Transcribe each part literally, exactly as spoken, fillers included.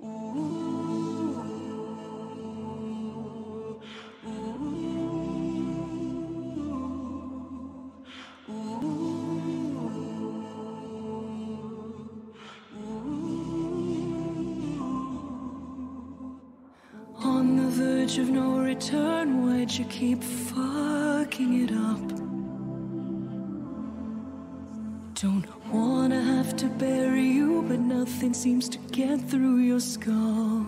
On the verge of no return, why'd you keep fucking it up? Don't wanna have to bury you, but nothing seems to get through your skull.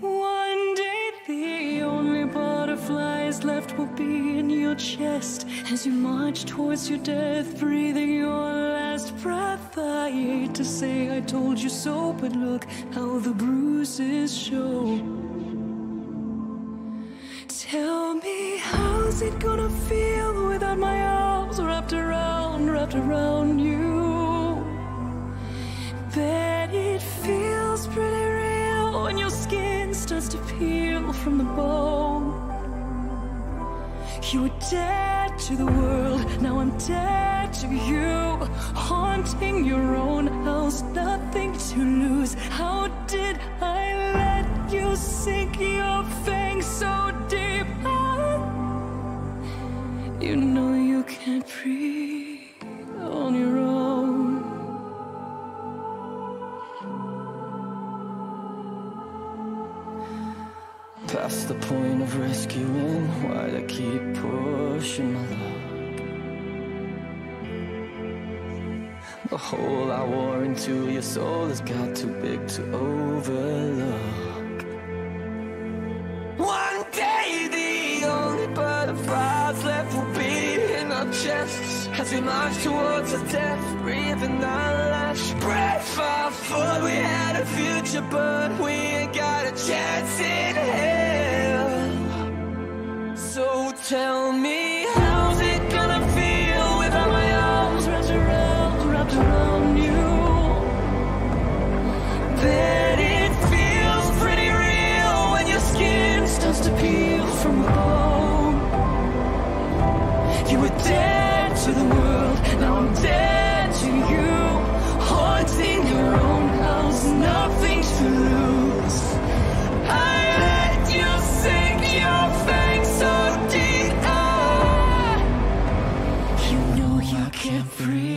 One day the only butterflies left will be in your chest as you march towards your death, breathing your last breath. I hate to say I told you so, but look how the bruises show. Tell me, how's it gonna feel without my arms wrapped around wrapped around you? Bet it feels pretty real when your skin starts to peel from the bone. You were dead to the world, now I'm dead to you. Haunting your own house, nothing to lose. How did I let you sink your fangs so deep? You know you can't breathe on your own. Past the point of rescuing, why'd I keep pushing my luck? The hole I wore into your soul has got too big to overlook. One day the only butterflies left will be in our chests as we march towards our death, breathing our last breath. I thought we had a future, but we ain't got a chance in hell. So tell me, how's it gonna feel without my arms wrapped around, wrapped around you? Bet it feels pretty real when your skin starts to peel from the bone. You were dead to the world, now I'm dead to you. Haunting your own house, nothing to lose. I let you sink your fangs so deep. You know you can't breathe.